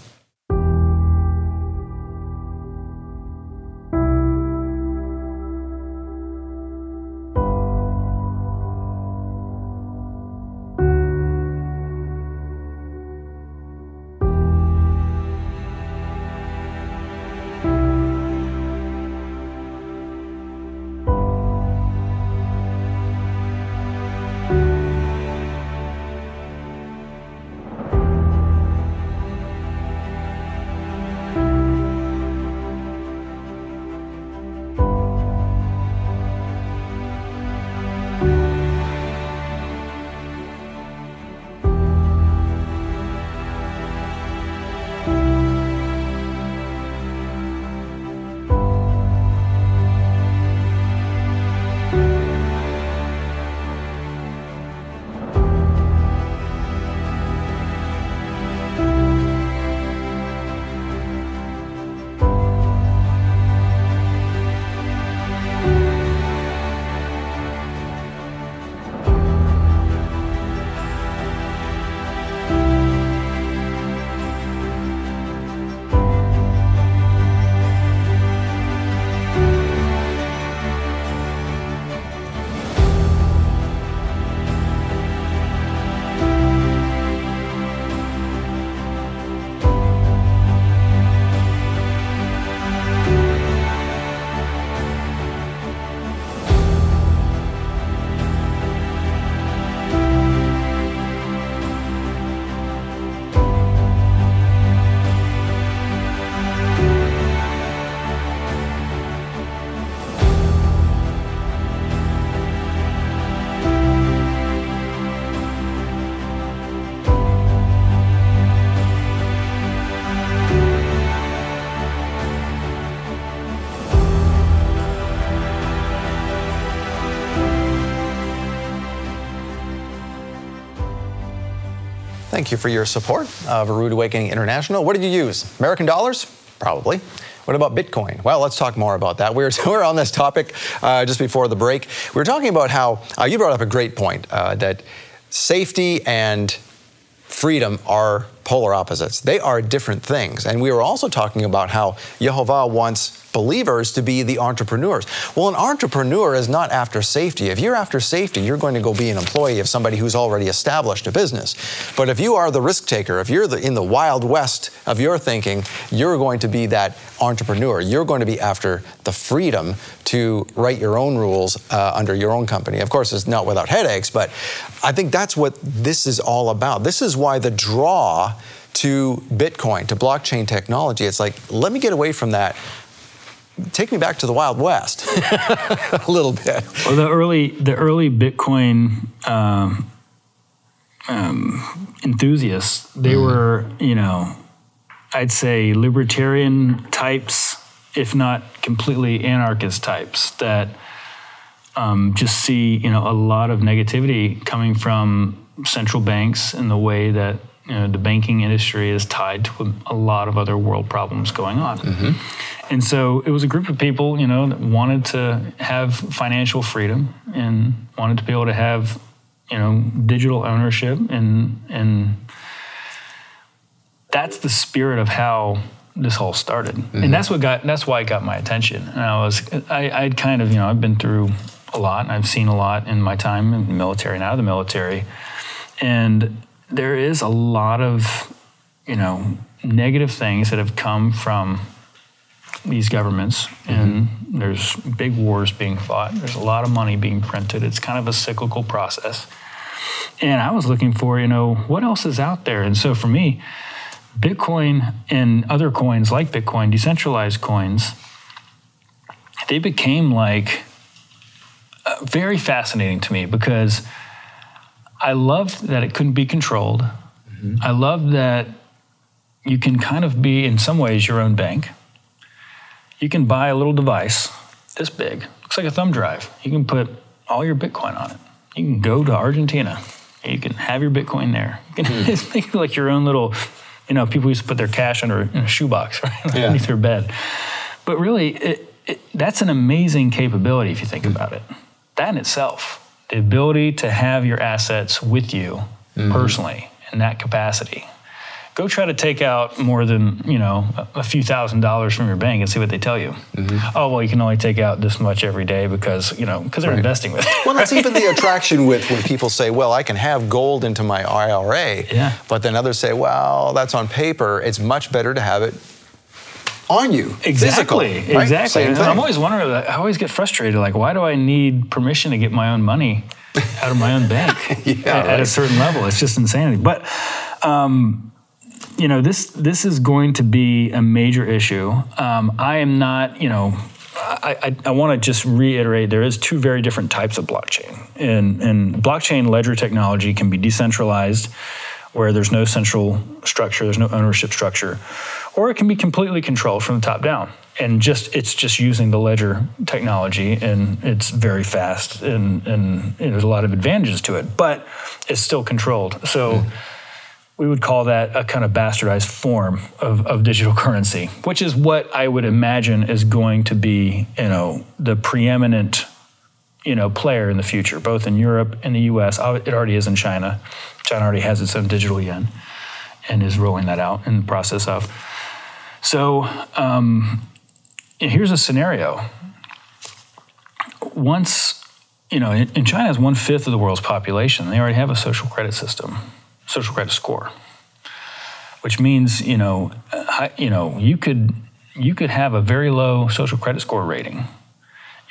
Thank you for your support of A Rood Awakening International. What did you use? American dollars? Probably. What about Bitcoin? Well, let's talk more about that. We were, we were on this topic uh, just before the break. We were talking about how, uh, you brought up a great point, uh, that safety and freedom are polar opposites. They are different things. And we were also talking about how Yehovah wants believers to be the entrepreneurs. Well, an entrepreneur is not after safety. If you're after safety, you're going to go be an employee of somebody who's already established a business. But if you are the risk taker, if you're the, in the wild west of your thinking, you're going to be that entrepreneur. You're going to be after the freedom to write your own rules uh, under your own company. Of course, it's not without headaches, but I think that's what this is all about. This is why the draw to Bitcoin, to blockchain technology, it's like, let me get away from that. Take me back to the Wild West a little bit. Well, the early, the early Bitcoin um, um, enthusiasts, they mm. were, you know, I'd say libertarian types, if not completely anarchist types, that um, just see, you know, a lot of negativity coming from central banks and the way that, you know, the banking industry is tied to a lot of other world problems going on. Mm-hmm. And so it was a group of people, you know, that wanted to have financial freedom and wanted to be able to have, you know, digital ownership. And, and that's the spirit of how this all started. Mm-hmm. And that's what got, that's why it got my attention. And I was, I, I'd kind of, you know, I've been through a lot and I've seen a lot in my time in the military and out of the military. And there is a lot of, you know, negative things that have come from these governments, mm-hmm. and there's big wars being fought. There's a lot of money being printed. It's kind of a cyclical process. And I was looking for, you know, what else is out there? And so for me, Bitcoin and other coins like Bitcoin, decentralized coins, they became like uh, very fascinating to me because I loved that it couldn't be controlled. Mm-hmm. I loved that you can kind of be, in some ways, your own bank. You can buy a little device this big. Looks like a thumb drive. You can put all your Bitcoin on it. You can go to Argentina. You can have your Bitcoin there. You can mm. make like your own little, you know, people used to put their cash under in a shoebox, right? Yeah. Underneath their bed. But really, it, it, that's an amazing capability if you think mm. about it. That in itself. The ability to have your assets with you mm-hmm. personally in that capacity. Go try to take out more than, you know, a few thousand dollars from your bank and see what they tell you. Mm-hmm. Oh, well, you can only take out this much every day because, you know, because they're right. investing with it. Well, that's even the attraction with when people say, well, I can have gold into my I R A. Yeah. But then others say, well, that's on paper. It's much better to have it on you. Exactly. Physical, right? Exactly. And I'm always wondering, I always get frustrated, like, why do I need permission to get my own money out of my own bank yeah, at, right. at a certain level? It's just insanity. But, um, you know, this this is going to be a major issue. Um, I am not, you know, I, I, I want to just reiterate, there is two very different types of blockchain. And, and blockchain ledger technology can be decentralized, where there's no central structure, there's no ownership structure, or it can be completely controlled from the top down. And just it's just using the ledger technology, and it's very fast, and, and, and there's a lot of advantages to it, but it's still controlled. So mm. we would call that a kind of bastardized form of, of digital currency, which is what I would imagine is going to be, you know, the preeminent, you know, player in the future, both in Europe and the U S. It already is in China. China already has its own digital yen and is rolling that out in the process of. So um, here's a scenario. Once, you know, in China is one fifth of the world's population. They already have a social credit system, social credit score, which means, you know, I, you know, you could you could have a very low social credit score rating.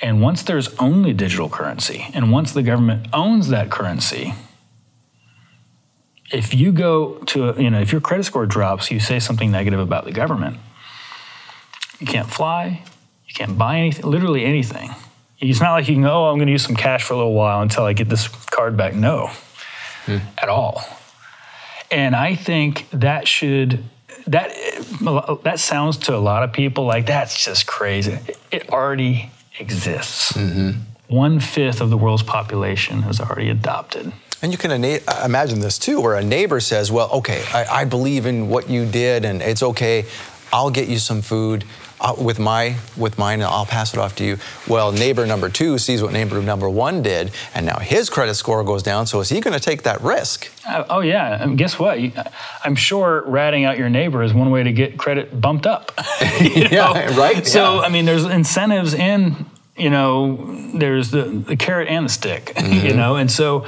And once there's only digital currency, and once the government owns that currency, if you go to, a, you know, if your credit score drops, you say something negative about the government, you can't fly, you can't buy anything, literally anything. It's not like you can go, oh, I'm gonna use some cash for a little while until I get this card back. No, hmm. at all. And I think that should, that, that sounds to a lot of people like, that's just crazy. It already exists. Mm-hmm. One fifth of the world's population has already adopted. And you can imagine this too, where a neighbor says, well, okay, I, I believe in what you did and it's okay, I'll get you some food, uh, with my with mine, I'll pass it off to you. Well, neighbor number two sees what neighbor number one did, and now his credit score goes down. So is he going to take that risk? Uh, oh yeah, I mean, guess what? I'm sure ratting out your neighbor is one way to get credit bumped up. You know? Yeah, right. So yeah. I mean, there's incentives in. You know, there's the, the carrot and the stick. Mm-hmm. You know, and so,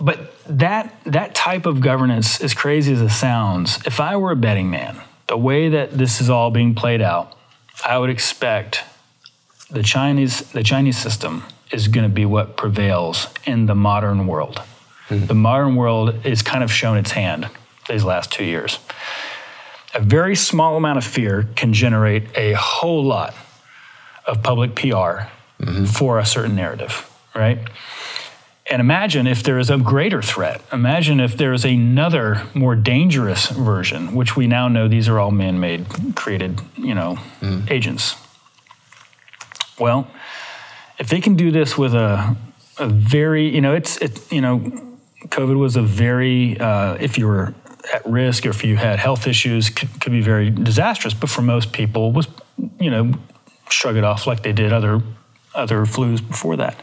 but that that type of governance, as crazy as it sounds, if I were a betting man, the way that this is all being played out, I would expect the Chinese the Chinese system is going to be what prevails in the modern world. Mm-hmm. The modern world has kind of shown its hand these last two years. A very small amount of fear can generate a whole lot of public P R. Mm-hmm. For a certain narrative, right? And imagine if there is a greater threat. Imagine if there is another more dangerous version, which we now know these are all man-made, created, you know, mm. agents. Well, if they can do this with a, a very, you know, it's, it, you know, COVID was a very, uh, if you were at risk or if you had health issues, could, could be very disastrous, but for most people was, you know, shrug it off like they did other other flus before that.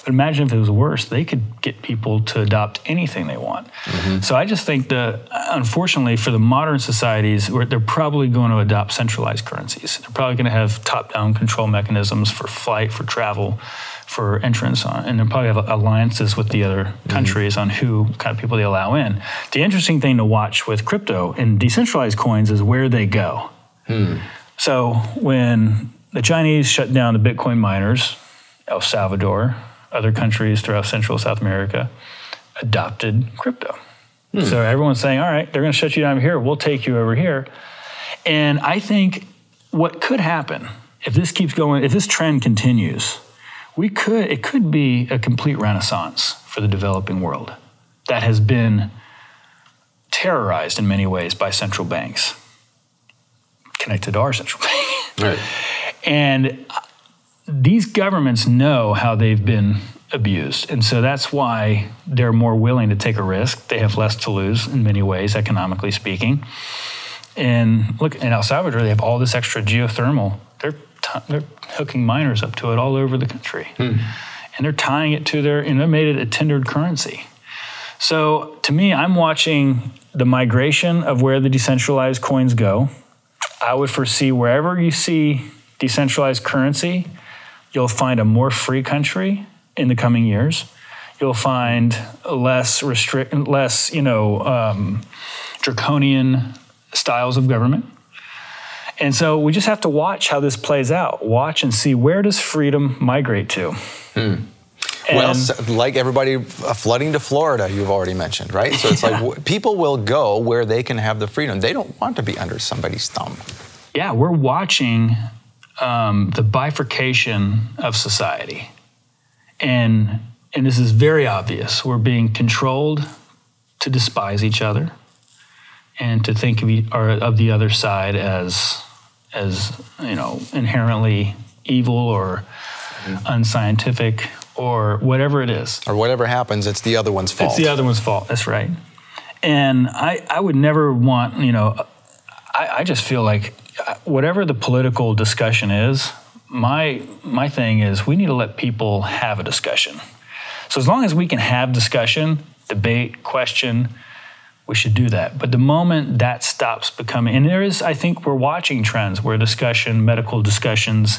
But imagine if it was worse, they could get people to adopt anything they want. Mm-hmm. So I just think that, unfortunately, for the modern societies, they're probably going to adopt centralized currencies. They're probably going to have top-down control mechanisms for flight, for travel, for entrance, on, and they'll probably have alliances with the other mm-hmm. countries on who kind of people they allow in. The interesting thing to watch with crypto and decentralized coins is where they go. Hmm. So when the Chinese shut down the Bitcoin miners, El Salvador, other countries throughout Central South America adopted crypto. Hmm. So everyone's saying, all right, they're going to shut you down here. We'll take you over here. And I think what could happen if this keeps going, if this trend continues, we could, it could be a complete renaissance for the developing world that has been terrorized in many ways by central banks connected to our central bank. Right. And these governments know how they've been abused. And so that's why they're more willing to take a risk. They have less to lose in many ways, economically speaking. And look, in El Salvador, they have all this extra geothermal. They're, they're hooking miners up to it all over the country. Hmm. And they're tying it to their, and they made it a tendered currency. So to me, I'm watching the migration of where the decentralized coins go. I would foresee wherever you see decentralized currency, you'll find a more free country in the coming years. You'll find less restrict, less you know, um, draconian styles of government. And so we just have to watch how this plays out. Watch and see, where does freedom migrate to? Hmm. Well, like everybody flooding to Florida, you've already mentioned, right? So it's yeah. like people will go where they can have the freedom. They don't want to be under somebody's thumb. Yeah, we're watching um, the bifurcation of society. And, and this is very obvious. We're being controlled to despise each other and to think of, or of the other side as, as you know, inherently evil or mm-hmm. unscientific, or whatever it is. Or whatever happens, it's the other one's fault. It's the other one's fault, that's right. And I, I would never want, you know, I, I just feel like whatever the political discussion is, my, my thing is we need to let people have a discussion. So as long as we can have discussion, debate, question, we should do that. But the moment that stops becoming, and there is, I think we're watching trends where discussion, medical discussions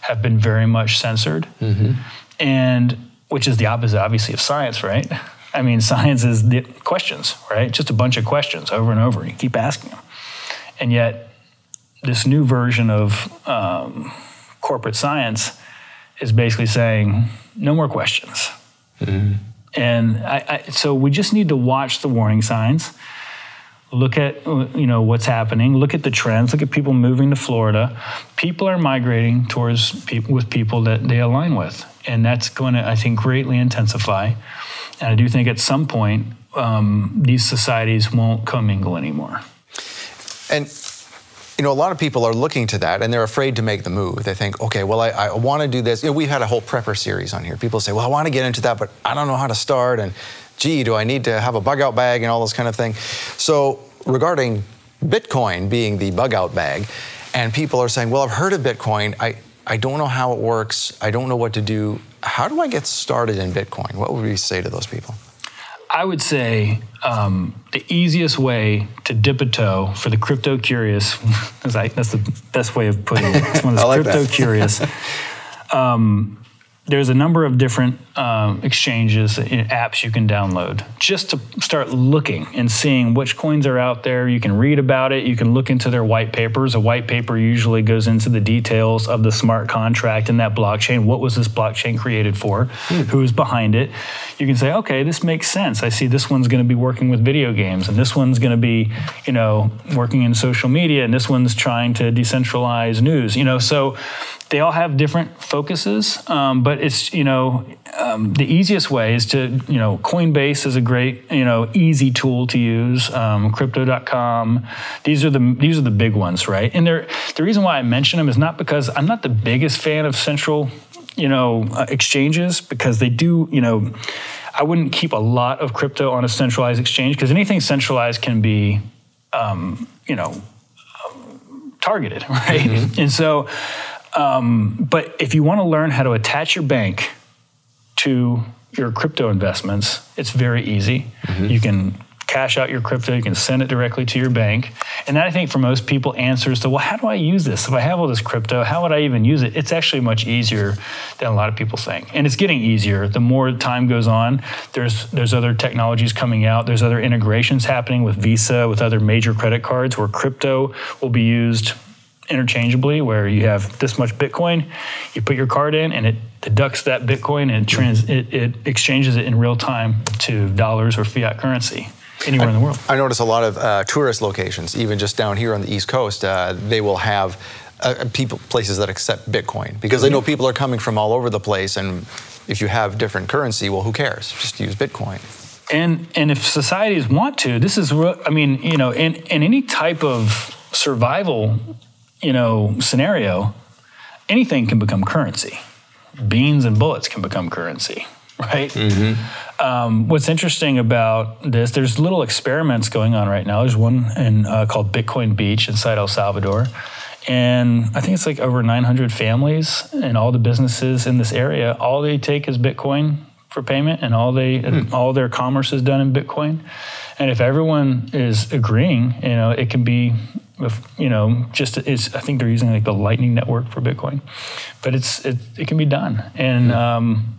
have been very much censored. Mm-hmm. And which is the opposite, obviously, of science, right? I mean, science is the questions, right? Just a bunch of questions over and over. You keep asking them. And yet, this new version of um, corporate science is basically saying, no more questions. Mm-hmm. And I, I, so we just need to watch the warning signs, look at you know what's happening, look at the trends, look at people moving to Florida. People are migrating towards pe- with people that they align with. And that's going to, I think, greatly intensify. And I do think at some point, um, these societies won't commingle anymore. And, you know, a lot of people are looking to that and they're afraid to make the move. They think, okay, well, I, I want to do this. You know, we've had a whole prepper series on here. People say, well, I want to get into that, but I don't know how to start. And gee, do I need to have a bug out bag and all this kind of thing? So regarding Bitcoin being the bug out bag, And people are saying, well, I've heard of Bitcoin. I, I don't know how it works. I don't know what to do. How do I get started in Bitcoin? What would we say to those people? I would say um, the easiest way to dip a toe for the crypto curious, like, that's the best way of putting it. It's one that's like crypto that. curious. Um, there's a number of different um, exchanges and apps you can download just to start looking and seeing which coins are out there. You can read about it. You can look into their white papers. A white paper usually goes into the details of the smart contract and that blockchain. What was this blockchain created for? Hmm. Who is behind it? You can say, okay, this makes sense. I see this one's going to be working with video games, and this one's going to be, you know, working in social media, and this one's trying to decentralize news. You know, so they all have different focuses, um, but it's, you know, um, the easiest way is to, you know, Coinbase is a great, you know, easy tool to use. Um, Crypto dot com, these are the these are the big ones, right? And they're, the reason why I mention them is not because I'm not the biggest fan of central, you know, uh, exchanges, because they do, you know, I wouldn't keep a lot of crypto on a centralized exchange, because anything centralized can be, um, you know, targeted, right? Mm-hmm. And so. Um, but if you want to learn how to attach your bank to your crypto investments, it's very easy. Mm-hmm. You can cash out your crypto, you can send it directly to your bank. And that, I think, for most people answers to, well, how do I use this? If I have all this crypto, how would I even use it? It's actually much easier than a lot of people think. And it's getting easier. The more time goes on, there's, there's other technologies coming out. There's other integrations happening with Visa, with other major credit cards, where crypto will be used interchangeably, where you have this much Bitcoin, you put your card in and it deducts that Bitcoin and trans it, it exchanges it in real time to dollars or fiat currency anywhere I, in the world. I notice a lot of uh, tourist locations, even just down here on the East Coast, uh, they will have uh, people places that accept Bitcoin, because they know people are coming from all over the place, and if you have different currency, well, who cares? Just use Bitcoin. And, and if societies want to, this is, I mean, you know, in, in any type of survival, you know, scenario, anything can become currency. Beans and bullets can become currency, right? Mm-hmm. Um, what's interesting about this, there's little experiments going on right now. There's one in, uh, called Bitcoin Beach inside El Salvador. And I think it's like over nine hundred families and all the businesses in this area, all they take is Bitcoin for payment, and all they mm. all their commerce is done in Bitcoin. And if everyone is agreeing, you know, it can be, If, you know, just it's, I think they're using like the Lightning Network for Bitcoin, but it's it, it can be done. And um,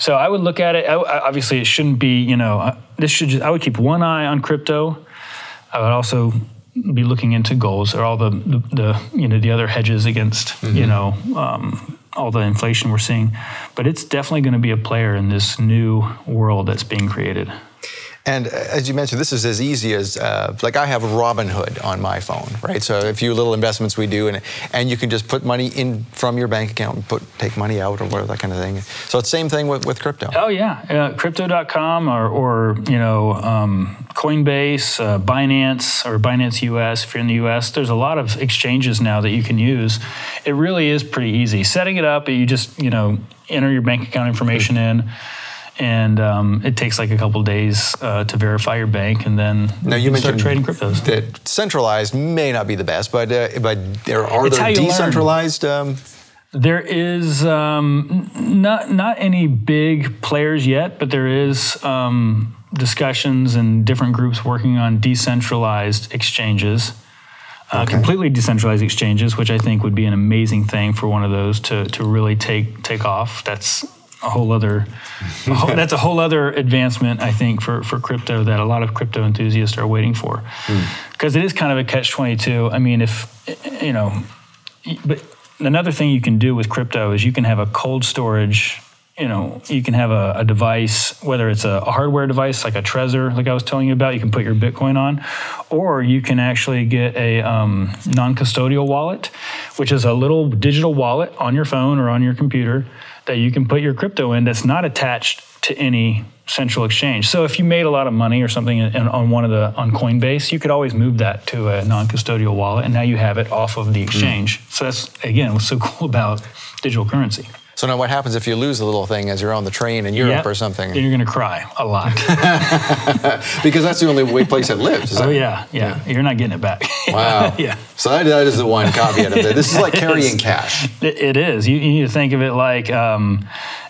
so I would look at it. I, I, obviously, it shouldn't be, you know, this should just, I would keep one eye on crypto. I would also be looking into goals, or all the the, the you know the other hedges against mm-hmm. you know um, all the inflation we're seeing. But it's definitely going to be a player in this new world that's being created. And as you mentioned, this is as easy as, uh, like I have Robinhood on my phone, right? So a few little investments we do, and and you can just put money in from your bank account and put, take money out, or whatever, that kind of thing. So it's the same thing with, with crypto. Oh, yeah. Uh, crypto dot com or, or, you know, um, Coinbase, uh, Binance, or Binance U S, if you're in the U S, there's a lot of exchanges now that you can use. It really is pretty easy. Setting it up, you just, you know, enter your bank account information in. And um, it takes like a couple of days uh, to verify your bank, and then now you, you start trading cryptos. That centralized may not be the best, but uh, but there are there decentralized. Um... There is um, not not any big players yet, but there is um, discussions and different groups working on decentralized exchanges. Uh, okay. Completely decentralized exchanges, which I think would be an amazing thing for one of those to to really take take off. That's a whole other, a whole, that's a whole other advancement, I think, for, for crypto that a lot of crypto enthusiasts are waiting for. Because mm. it is kind of a catch twenty-two. I mean, if, you know, but another thing you can do with crypto is you can have a cold storage, you know, you can have a, a device, whether it's a, a hardware device like a Trezor, like I was telling you about, you can put your Bitcoin on, or you can actually get a um, non-custodial wallet, which is a little digital wallet on your phone or on your computer that you can put your crypto in that's not attached to any central exchange. So if you made a lot of money or something in, in, on one of the, on Coinbase, you could always move that to a non-custodial wallet, and now you have it off of the exchange. Mm. So that's, again, what's so cool about digital currency. So now what happens if you lose the little thing as you're on the train in Europe yep. or something? And you're going to cry a lot. Because that's the only place it lives. Is oh, that? Yeah, yeah. Yeah. You're not getting it back. Wow. Yeah. So that, that is the one caveat of it. This is like carrying cash. It, it is. You, you need to think of it like... Um,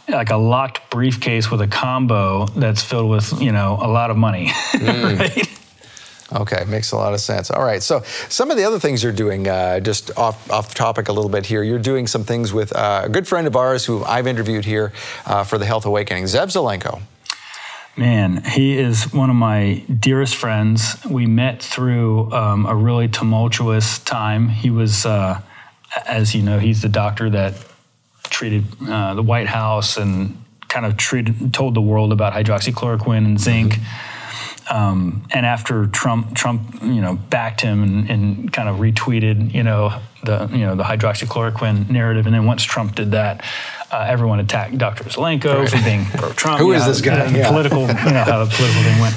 like a locked briefcase with a combo that's filled with, you know, a lot of money. Mm. Right? Okay, makes a lot of sense. All right, so some of the other things you're doing, uh, just off, off topic a little bit here, you're doing some things with uh, a good friend of ours who I've interviewed here uh, for the Health Awakening, Zev Zelenko. Man, he is one of my dearest friends. We met through um, a really tumultuous time. He was, uh, as you know, he's the doctor that treated uh, the White House and kind of treated, told the world about hydroxychloroquine and zinc. Mm-hmm. um, and after Trump, Trump, you know, backed him and, and kind of retweeted, you know, the you know the hydroxychloroquine narrative. And then once Trump did that, uh, everyone attacked Doctor Zelenko right. for being pro-Trump. Who yeah, is this guy? Yeah. Political, you know, how the political thing went.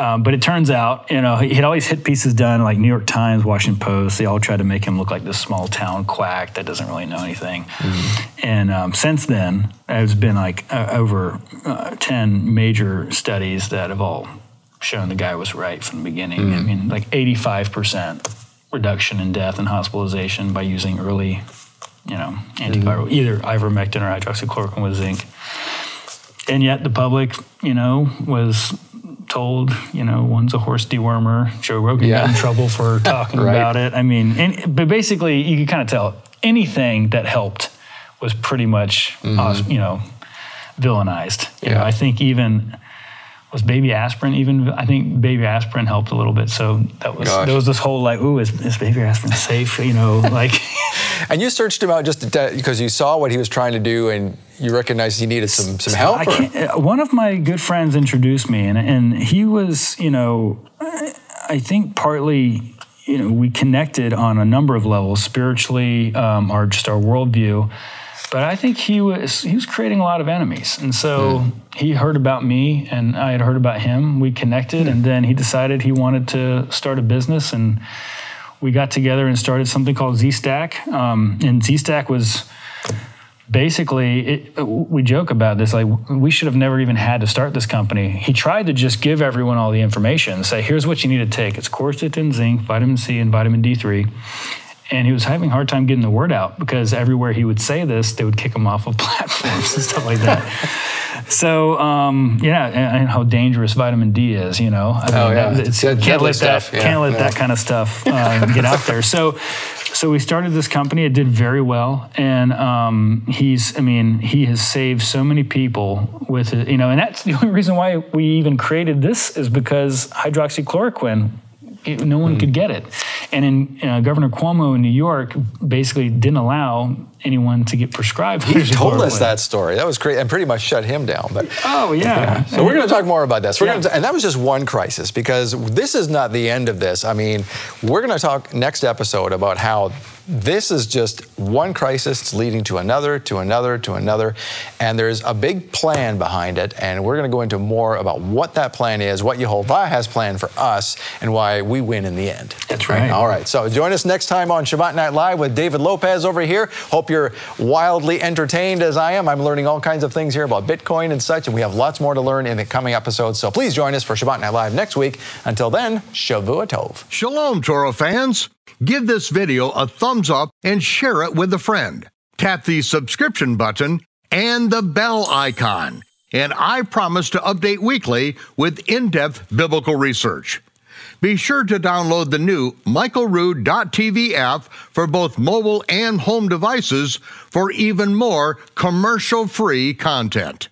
Um, but it turns out, you know, he'd always hit pieces done like New York Times, Washington Post. They all tried to make him look like this small town quack that doesn't really know anything. Mm-hmm. And um, since then, there's been like uh, over uh, ten major studies that have all shown the guy was right from the beginning. Mm-hmm. I mean, like eighty-five percent reduction in death and hospitalization by using early, you know, antiviral, mm-hmm. either ivermectin or hydroxychloroquine with zinc. And yet the public, you know, was... told, you know, one's a horse dewormer. Joe Rogan yeah. got in trouble for talking right. about it. I mean, and, but basically you can kind of tell anything that helped was pretty much, mm-hmm. uh, you know, villainized. You yeah. know, I think even, was baby aspirin even, I think baby aspirin helped a little bit. So that was, Gosh. there was this whole like, ooh, is, is baby aspirin safe? You know, like. And you searched him out just because you saw what he was trying to do and you recognized he needed some, some help? One of my good friends introduced me, and, and he was, you know, I think partly, you know, we connected on a number of levels, spiritually, um, or just our worldview. But I think he was he was creating a lot of enemies. And so mm. he heard about me, and I had heard about him. We connected, mm. and then he decided he wanted to start a business, and we got together and started something called Z-Stack. Um, and Z-Stack was basically, it, we joke about this, like we should have never even had to start this company. He tried to just give everyone all the information and say, here's what you need to take. It's quercetin, zinc, vitamin C, and vitamin D three. And he was having a hard time getting the word out because everywhere he would say this, they would kick him off of platforms and stuff like that. So, um, yeah, and, and how dangerous vitamin D is, you know. I mean, oh, yeah. That, it's, it's can't let, that, yeah. can't let yeah. that kind of stuff um, get out there. So so we started this company. It did very well. And um, he's, I mean, he has saved so many people with it, you know, and that's the only reason why we even created this is because hydroxychloroquine, it, no one mm. could get it. And in uh, Governor Cuomo in New York basically didn't allow anyone to get prescribed. He told us that story. That was great, and pretty much shut him down. But oh yeah. yeah. So we're going to talk more about this. We're yeah. gonna, and that was just one crisis because this is not the end of this. I mean, we're going to talk next episode about how this is just one crisis leading to another, to another, to another, and there's a big plan behind it. And we're going to go into more about what that plan is, what Yehovah has planned for us, and why we win in the end. That's right. right. All right. So join us next time on Shabbat Night Live with David Lopez over here. Hope you're wildly entertained as I am. I'm learning all kinds of things here about Bitcoin and such, and we have lots more to learn in the coming episodes. So please join us for Shabbat Night Live next week. Until then, Shavua Tov. Shalom, Torah fans. Give this video a thumbs up and share it with a friend. Tap the subscription button and the bell icon. And I promise to update weekly with in-depth biblical research. Be sure to download the new Michael Rood dot T V app for both mobile and home devices for even more commercial-free content.